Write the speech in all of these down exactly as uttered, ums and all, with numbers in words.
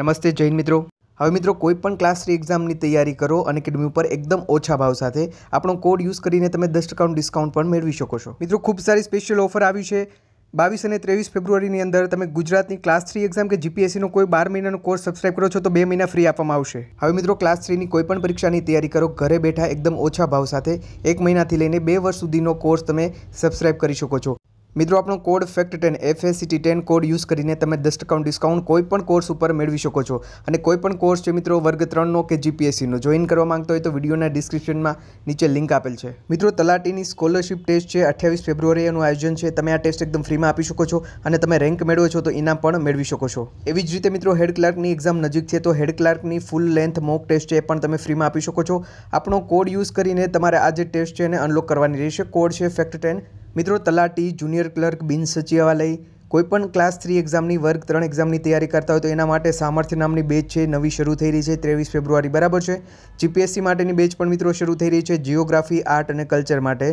નમસ્તે જય હિન્દ મિત્રો। હવે મિત્રો કોઈપણ ક્લાસ થ્રી એક્ઝામની તૈયારી કરો અને એકેડમી ઉપર એકદમ ઓછા ભાવ સાથે આપણો કોડ યુઝ કરીને તમે દસ ટકા ડિસ્કાઉન્ટ પણ મેળવી શકો છો। મિત્રો ખૂબ સારી સ્પેશિયલ ઓફર આવી છે। બાવીસ અને ત્રેવીસ ફેબ્રુઆરીની અંદર તમે ગુજરાતની ક્લાસ થ્રી એક્ઝામ કે જીપીએસસીનો કોઈ બાર મહિનાનો કોર્સ સબસ્ક્રાઇબ કરો છો તો બે મહિના ફ્રી આપવામાં આવશે। હવે મિત્રો ક્લાસ થ્રીની કોઈપણ પરીક્ષાની તૈયારી કરો ઘરે બેઠા એકદમ ઓછા ભાવ સાથે એક મહિનાથી લઈને બે વર્ષ સુધીનો કોર્સ તમે સબસ્ક્રાઇબ કરી શકો છો। मित्रों आपनो code fact ten F A C T ten code use करीने तमे दस टका डिस्काउंट कोईपण कोर्स पर मेळवी शको छो। अने कोईपण कोर्स छे मित्रों वर्ग त्रण नो के जीपीएससी नो जॉइन करवा मांगता हो तो विडियोना डिस्क्रिप्शन में नीचे लिंक आपेल छे। मित्रों तलाटीनी स्कॉलरशिप टेस्ट है अठावीस फेब्रुआरी आयोजन है। तमे आ टेस्ट एकदम फ्री में आपी शको छो अने तमे रैंक मेळवो छो तो इनाम पण मेळवी शको छो। एवी ज रीते मित्रों हेड क्लार्कनी एक्जाम नजीक है तो हेड क्लार्कनी फूल लेंथ मॉक टेस्ट है पण तमे फ्री में आपी शको छो। आपनो कोड यूज करीने तमारे आ जे टेस्ट है एने अनलॉक करवानी रहेशे। कोड छे फैक्ट टेन। मित्रों तलाटी जूनियर क्लर्क बिन सचिवालय कोईपण क्लास थ्री एग्जामनी वर्ग त्रण एग्जामनी तैयारी करता हो तो एना माटे सामर्थ्य नामनी बेच है नवी शुरू थी रही है तेवीस फेब्रुआरी बराबर है। जीपीएससी माटेनी बेच पण मित्रों शुरू थी रही है जियोग्राफी आर्ट और कल्चर माटे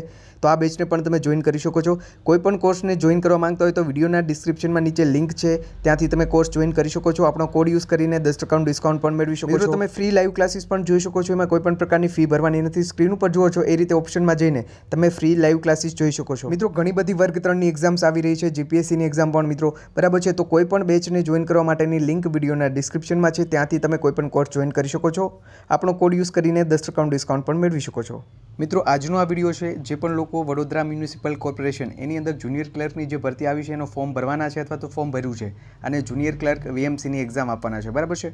तो आ बेचने पण तमे जॉइन करी शको छो। कोईपण कोर्स ने जॉइन करवा मांगता हो तो विडियोना डिस्क्रिप्शन में नीचे लिंक है त्यांथी तमे कोर्स जॉइन करी शको छो। आपणो कोड यूज करीने दस टका डिस्काउंट पण मेळवी शको छो। तमे फ्री लाइव क्लासेस पण जोई शको छो। एमां कोईपण प्रकारनी फी भरवानी नथी। स्क्रीन पर जुओ छो ए रीते ऑप्शन में जईने तमे फ्री लाइव क्लासेस जोई शको छो। मित्रों घणी बधी वर्ग त्रण नी एक्जाम्स आवी रही है जीपीएससी नी एक्जाम પણ મિત્રો બરાબર છે તો કોઈપણ બેચને જોઈન કરવા માટેની લિંક વિડીયોના ડિસ્ક્રિપ્શનમાં છે ત્યાંથી તમે કોઈપણ કોર્સ જોઈન કરી શકો છો। આપણો કોડ યુઝ કરીને દસ ટકા ડિસ્કાઉન્ટ પણ મેળવી શકો છો। મિત્રો આજનો આ વિડીયો છે જે પણ લોકો વડોદરા મ્યુનિસિપલ કોર્પોરેશન એની અંદર જુનિયર ક્લર્કની જે ભરતી આવી છે એનો ફોર્મ ભરવાના છે અથવા તો ફોર્મ ભર્યું છે અને જુનિયર ક્લર્ક વીએમસીની એક્ઝામ આપવાના છે બરાબર છે।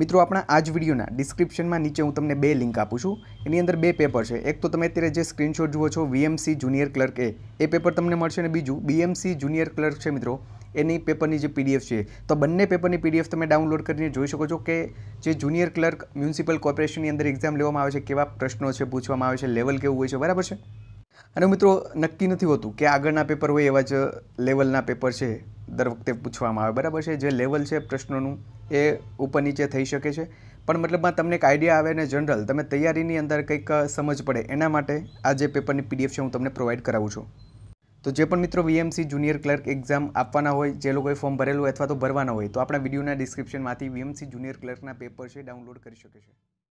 મિત્રો આપણા આ જ વિડીયોના ડિસ્ક્રિપ્શનમાં નીચે હું તમને બે લિંક આપું છું। એની અંદર બે પેપર છે। એક તો તમે અત્યારે જે સ્ક્રીનશોટ જુઓ છો વીએમસી જુનિયર ક્લર્ક એ એ પેપર તમને મળશે અને બીજું બીએમસી જુનિયર ક્લર્ક છે મિત્રો એની પેપરની જે પીડીએફ છે તો બંને પેપરની પીડીએફ તમે ડાઉનલોડ કરીને જોઈ શકો છો કે જે જુનિયર ક્લર્ક મ્યુનિસિપલ કોર્પોરેશનની અંદર એક્ઝામ લેવામાં આવે છે કેવા પ્રશ્નો છે પૂછવામાં આવે છે લેવલ કેવું હોય છે બરાબર છે। અને મિત્રો નક્કી નથી હોતું કે આગળના પેપર હોય એવા જ લેવલના પેપર છે દર વખતે પૂછવામાં આવે બરાબર છે। જે લેવલ છે પ્રશ્નોનું એ ઉપર નીચે થઈ શકે છે પણ મતલબમાં તમને એક આઈડિયા આવે ને જનરલ તમે તૈયારીની અંદર કંઈક સમજ પડે એના માટે આ જે પેપરની પીડીએફ છે હું તમને પ્રોવાઈડ કરાવું છું। તો જે પણ મિત્રો વીએમસી જુનિયર ક્લર્ક એક્ઝામ આપવાના હોય જે લોકોએ ફોર્મ ભરેલું અથવા તો ભરવાના હોય તો આપણા વિડીયોના ડિસ્ક્રિપ્શનમાંથી વીએમસી જુનિયર ક્લર્કના પેપર છે ડાઉનલોડ કરી શકે છે।